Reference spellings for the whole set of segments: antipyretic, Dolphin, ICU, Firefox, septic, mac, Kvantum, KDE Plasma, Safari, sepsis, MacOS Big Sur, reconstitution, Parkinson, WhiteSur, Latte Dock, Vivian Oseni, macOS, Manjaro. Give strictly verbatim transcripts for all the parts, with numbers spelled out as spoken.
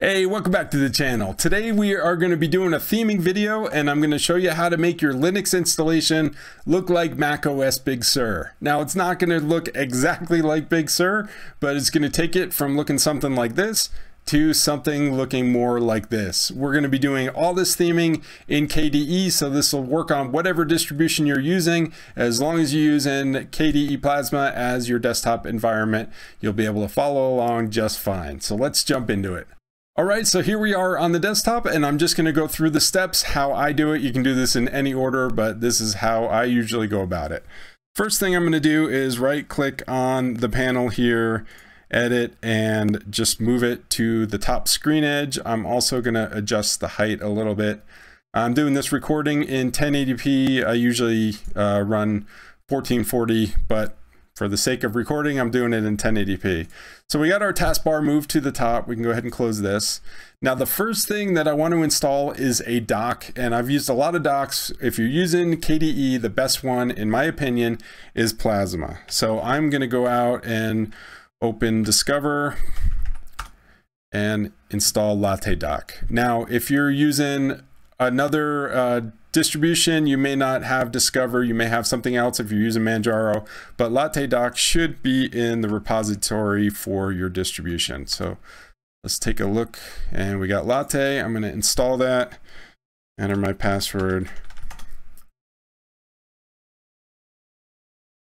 Hey, welcome back to the channel. Today we are going to be doing a theming video and I'm going to show you how to make your Linux installation look like macOS Big Sur. Now it's not going to look exactly like Big Sur, but it's going to take it from looking something like this to something looking more like this. We're going to be doing all this theming in K D E, so this will work on whatever distribution you're using. As long as you use in K D E Plasma as your desktop environment, you'll be able to follow along just fine. So let's jump into it. All right, so here we are on the desktop and I'm just gonna go through the steps, how I do it. You can do this in any order, but this is how I usually go about it. First thing I'm gonna do is right click on the panel here, edit, and just move it to the top screen edge. I'm also gonna adjust the height a little bit. I'm doing this recording in ten eighty p. I usually uh, run fourteen forty, but for the sake of recording, I'm doing it in ten eighty p. So we got our taskbar moved to the top. We can go ahead and close this. Now, the first thing that I want to install is a dock, and I've used a lot of docks. If you're using K D E, the best one, in my opinion, is Plasma. So I'm gonna go out and open Discover and install Latte Dock. Now, if you're using another uh, distribution, you may not have Discover, you may have something else if you're using Manjaro, but Latte Dock should be in the repository for your distribution. So let's take a look, and we got Latte. I'm going to install that, enter my password,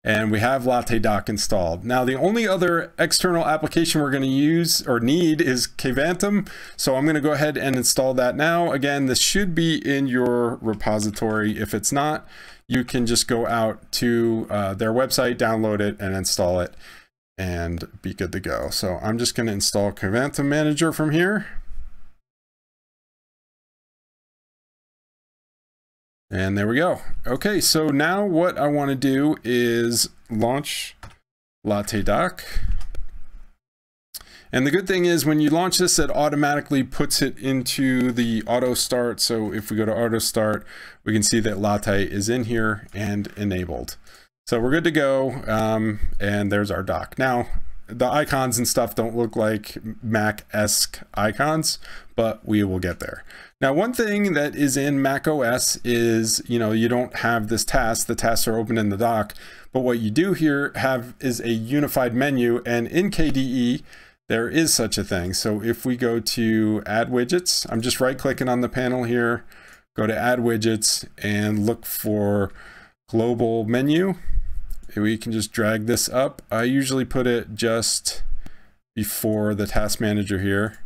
and we have Latte Dock installed. Now, the only other external application we're going to use or need is Kvantum. So I'm going to go ahead and install that now. Again, this should be in your repository. If it's not, you can just go out to uh, their website, download it, and install it, and be good to go. So I'm just going to install Kvantum Manager from here. And there we go. Okay, so now what I want to do is launch Latte Dock. And the good thing is when you launch this, it automatically puts it into the auto start. So if we go to auto start, we can see that Latte is in here and enabled. So we're good to go. Um, and there's our dock. Now, the icons and stuff don't look like Mac-esque icons, but we will get there. Now, one thing that is in macOS is, you know, you don't have this task. The tasks are open in the dock, but what you do here have is a unified menu, and in K D E, there is such a thing. So if we go to add widgets, I'm just right clicking on the panel here, go to add widgets and look for global menu. We can just drag this up. I usually put it just before the task manager here.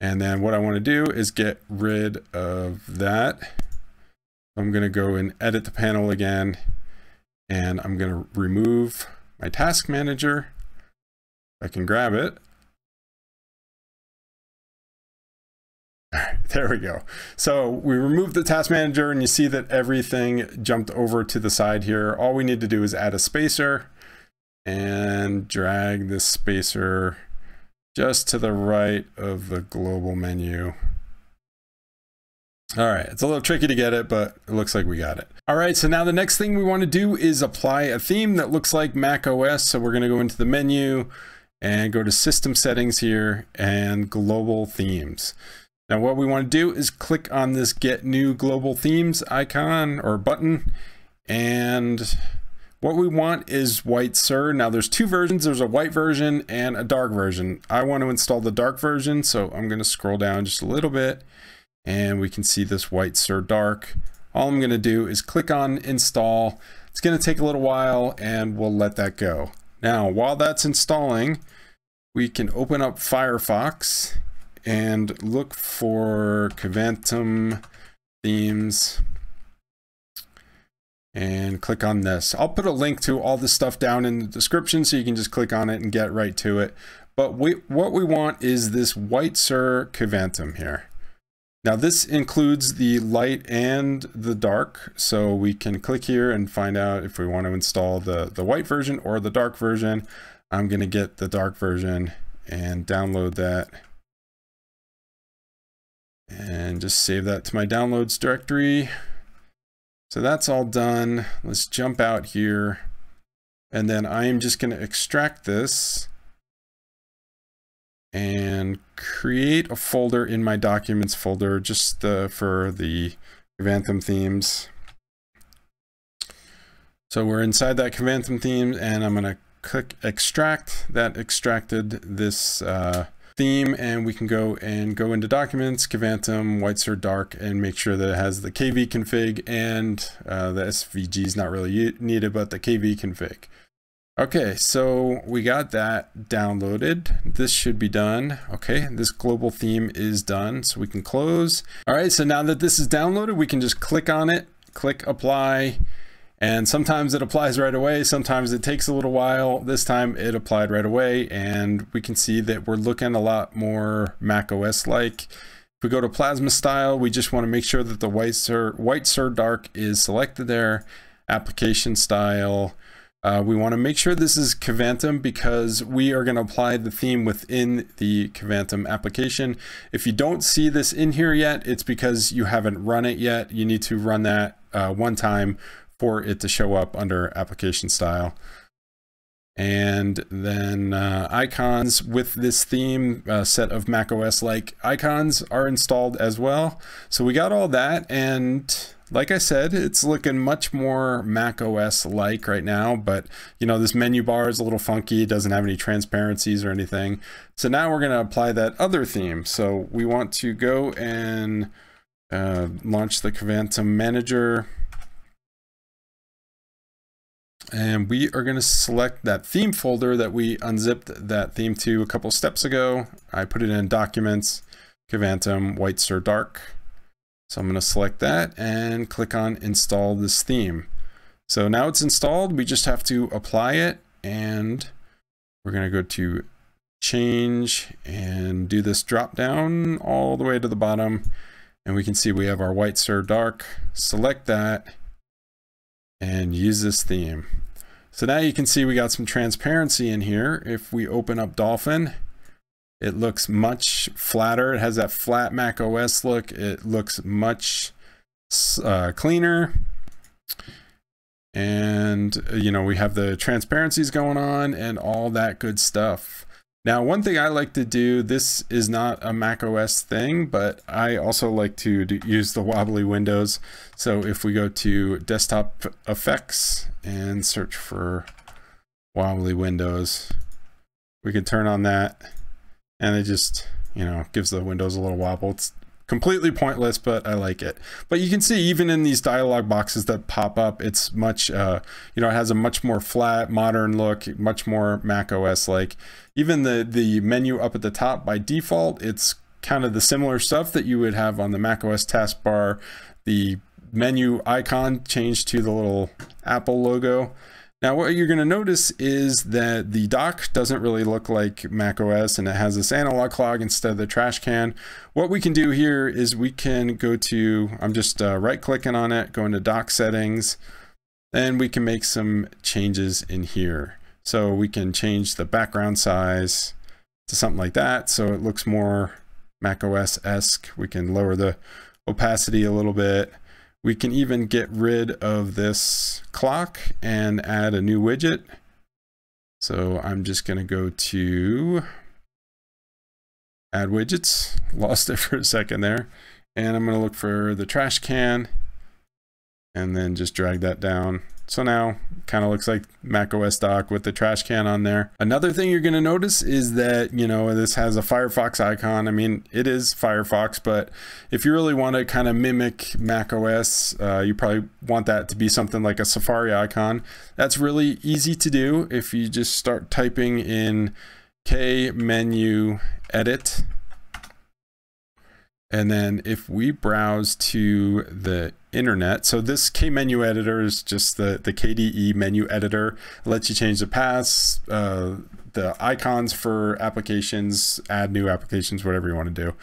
And then what I want to do is get rid of that. I'm going to go and edit the panel again, and I'm going to remove my task manager. I can grab it. There we go. So we removed the task manager, and you see that everything jumped over to the side here. All we need to do is add a spacer and drag this spacer just to the right of the global menu. All right, it's a little tricky to get it, but it looks like we got it. All right, so now the next thing we want to do is apply a theme that looks like macOS. So we're going to go into the menu and go to system settings here and global themes. Now what we want to do is click on this get new global themes icon or button, and what we want is WhiteSur. Now there's two versions. There's a white version and a dark version. I want to install the dark version, so I'm going to scroll down just a little bit, and we can see this WhiteSur dark. All I'm going to do is click on install. It's going to take a little while, and we'll let that go. Now while that's installing, we can open up Firefox and look for Kvantum themes and click on this. I'll put a link to all this stuff down in the description so you can just click on it and get right to it. But we, what we want is this WhiteSur Kvantum here. Now this includes the light and the dark. So we can click here and find out if we want to install the, the white version or the dark version. I'm gonna get the dark version and download that, and just save that to my downloads directory. So that's all done. Let's jump out here, and then I am just going to extract this and create a folder in my documents folder just uh, for the Kvantum themes. So we're inside that Kvantum theme, and I'm going to click extract. That extracted this uh, theme, and we can go and go into documents, Kvantum, WhiteSur dark, and make sure that it has the K V config, and uh, the S V G is not really needed, but the K V config. Okay, so we got that downloaded. This should be done. Okay, this global theme is done, so we can close. All right, so now that this is downloaded, we can just click on it, click apply, and sometimes it applies right away, sometimes it takes a little while. This time it applied right away, and we can see that we're looking a lot more macOS like. If we go to Plasma style, we just want to make sure that the WhiteSur, WhiteSur dark is selected there. Application style. Uh, we want to make sure this is Kvantum, because we are going to apply the theme within the Kvantum application. If you don't see this in here yet, it's because you haven't run it yet. You need to run that uh, one time for it to show up under application style. And then uh, icons with this theme, a set of macOS like icons are installed as well. So we got all that, and like I said, it's looking much more macOS like right now, but you know, this menu bar is a little funky, it doesn't have any transparencies or anything. So now we're going to apply that other theme. So we want to go and uh, launch the Kvantum manager, and we are going to select that theme folder that we unzipped that theme to a couple steps ago. I put it in documents, Kvantum, WhiteSur dark. So I'm going to select that and click on install this theme. So now it's installed. We just have to apply it, and we're going to go to change and do this drop down all the way to the bottom, and we can see we have our WhiteSur dark. Select that and use this theme. So now you can see we got some transparency in here. If we open up Dolphin, it looks much flatter. It has that flat macOS look. It looks much uh, cleaner. And, you know, we have the transparencies going on and all that good stuff. Now, one thing I like to do, this is not a macOS thing, but I also like to do, use the wobbly windows. So if we go to desktop effects and search for wobbly windows, we can turn on that. And it just, you know, gives the windows a little wobble. It's completely pointless, but I like it. But you can see even in these dialog boxes that pop up, it's much, uh, you know, it has a much more flat, modern look, much more macOS-like. Even the, the menu up at the top by default, it's kind of the similar stuff that you would have on the macOS taskbar. The menu icon changed to the little Apple logo. Now what you're going to notice is that the dock doesn't really look like macOS, and it has this analog clock instead of the trash can. What we can do here is we can go to, I'm just uh, right clicking on it, go into dock settings, and we can make some changes in here. So we can change the background size to something like that, so it looks more macOS-esque. We can lower the opacity a little bit. We can even get rid of this clock and add a new widget. So I'm just going to go to add widgets, lost it for a second there. And I'm going to look for the trash can and then just drag that down. So now kind of looks like macOS dock with the trash can on there. Another thing you're going to notice is that, you know, this has a Firefox icon. I mean, it is Firefox, but if you really want to kind of mimic macOS, uh, you probably want that to be something like a Safari icon. That's really easy to do if you just start typing in K menu edit. And then if we browse to the internet, so this K menu editor is just the, the K D E menu editor. It lets you change the paths, uh, the icons for applications, add new applications, whatever you want to do.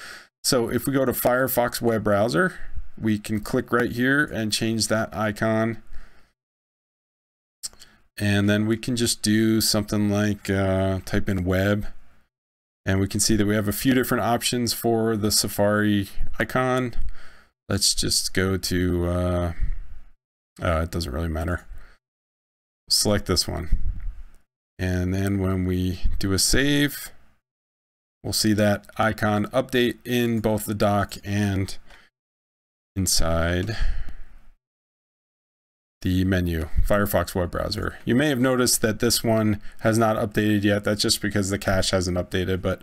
So if we go to Firefox web browser, we can click right here and change that icon. And then we can just do something like uh, type in web. And we can see that we have a few different options for the Safari icon. Let's just go to, uh, uh, it doesn't really matter. Select this one. And then when we do a save, we'll see that icon update in both the dock and inside the menu, Firefox web browser. You may have noticed that this one has not updated yet. That's just because the cache hasn't updated, but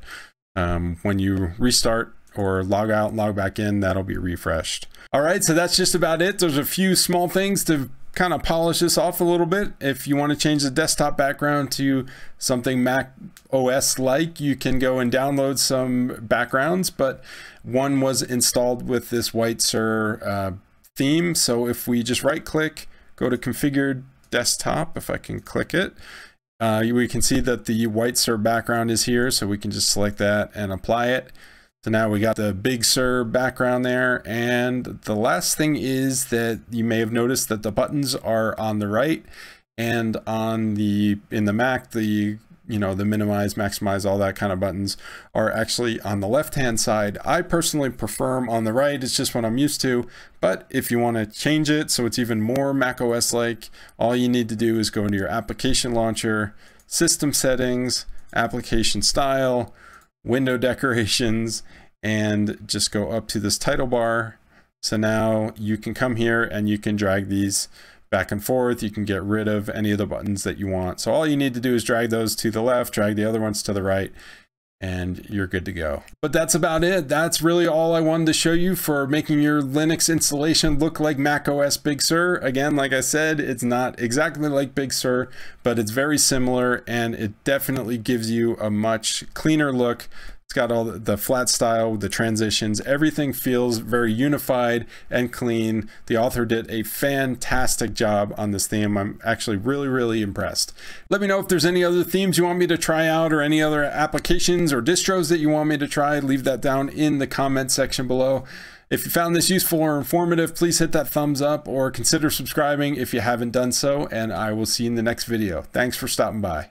um, when you restart or log out, log back in, that'll be refreshed. All right, so that's just about it. There's a few small things to kind of polish this off a little bit. If you want to change the desktop background to something Mac O S like, you can go and download some backgrounds, but one was installed with this WhiteSur uh, theme. So if we just right click, go to configured desktop, if I can click it, uh, we can see that the WhiteSur background is here. So we can just select that and apply it. So now we got the Big Sur background there. And the last thing is that you may have noticed that the buttons are on the right, and on the, in the Mac, the, you know, the minimize, maximize, all that kind of buttons are actually on the left-hand side. I personally prefer them on the right. It's just what I'm used to. But if you want to change it so it's even more macOS-like, all you need to do is go into your application launcher, system settings, application style, window decorations, and just go up to this title bar. So now you can come here and you can drag these back and forth. You can get rid of any of the buttons that you want. So all you need to do is drag those to the left, drag the other ones to the right, and you're good to go. But that's about it. That's really all I wanted to show you for making your Linux installation look like macOS Big Sur. Again, like I said, it's not exactly like Big Sur, but it's very similar, and it definitely gives you a much cleaner look. It's got all the flat style, the transitions, everything feels very unified and clean. The author did a fantastic job on this theme. I'm actually really, really impressed. Let me know if there's any other themes you want me to try out, or any other applications or distros that you want me to try. Leave that down in the comment section below. If you found this useful or informative, please hit that thumbs up or consider subscribing if you haven't done so, and I will see you in the next video. Thanks for stopping by.